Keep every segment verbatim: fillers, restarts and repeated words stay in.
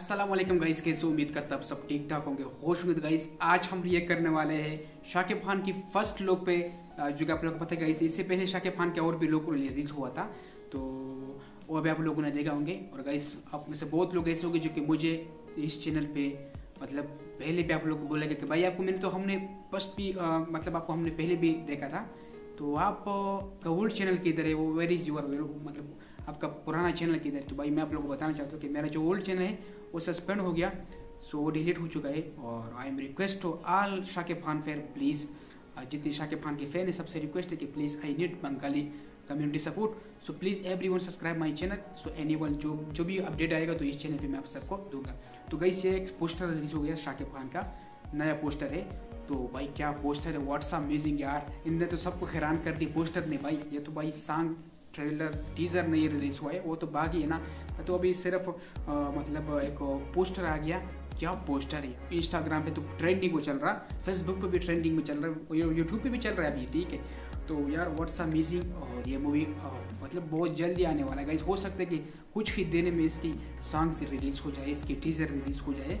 अस्सलाम वालेकुम गाइस, कैसे उम्मीद करता आप सब ठीक ठाक होंगे, होश उम्मीद। गाइस आज हम रिएक्ट करने वाले हैं शाकिब खान की फर्स्ट लुक पे, जो कि आप लोग पता है गाइस इससे पहले शाकिब खान के और भी लोग रिलीज हुआ था, तो वो भी आप लोगों ने देखा होंगे। और गाइस आप में से बहुत लोग ऐसे होंगे जो कि मुझे इस चैनल पर मतलब पहले भी आप लोग को बोलेगा कि भाई आपको मैंने तो हमने फर्स्ट भी आ, मतलब आपको हमने पहले भी देखा था, तो आप का ओल्ड चैनल किधर है, वो वेर इज़ यूर मतलब आपका पुराना चैनल किधर है। तो भाई मैं आप लोग को बताना चाहता हूँ कि मेरा जो ओल्ड चैनल है वो सस्पेंड हो गया, सो वो डिलीट हो चुका है। और I am request to all Shakib Khan fan, please जितनी शाकिब खान की फ़ैन है सबसे रिक्वेस्ट है कि please I need Bengali community support, so please everyone subscribe my channel. So anyone जो जो भी अपडेट आएगा तो इस चैनल पे मैं आप सबको दूंगा। तो गाइस ये एक पोस्टर रिलीज हो गया शाकिब खान का, नया पोस्टर है। तो भाई क्या पोस्टर है, व्हाट्स अमेजिंग यार, इनने तो सबको हैरान कर दी पोस्टर ने भाई। ये तो भाई सॉन्ग ट्रेलर टीज़र नहीं रिलीज़ हुआ है, वो तो बाकी है ना, तो अभी सिर्फ आ, मतलब एक पोस्टर आ गया। क्या पोस्टर है, इंस्टाग्राम पे तो ट्रेंडिंग में चल रहा, फेसबुक पे भी ट्रेंडिंग में चल रहा है, यूट्यूब पे भी चल रहा है अभी, ठीक है। तो यार व्हाट्स अमेजिंग, और ये मूवी मतलब बहुत जल्दी आने वाला है गाइस। हो सकता है कि कुछ ही दिन में इसकी सॉन्ग्स रिलीज़ हो जाए, इसकी टीज़र रिलीज़ हो जाए।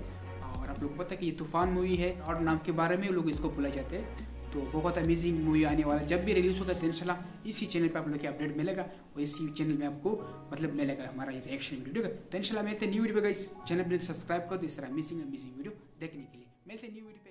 और आप लोग को पता है कि ये तूफान मूवी है और नाम के बारे में लोग इसको बुलाए जाते हैं, तो बहुत अमेजिंग मूवी आने वाला है। जब भी रिलीज़ होता है तो इंशाल्लाह इसी चैनल पे आप लोग के अपडेट मिलेगा और इसी चैनल में आपको मतलब मिलेगा हमारा ये रिएक्शन वीडियो का। तो इंशाल्लाह मिलते न्यू वीडियो पे गाइस, चैनल पे सब्सक्राइब कर दो इस तरह अमेजिंग अमेजिंग वीडियो देखने के लिए। मिलते न्यू वीडियो।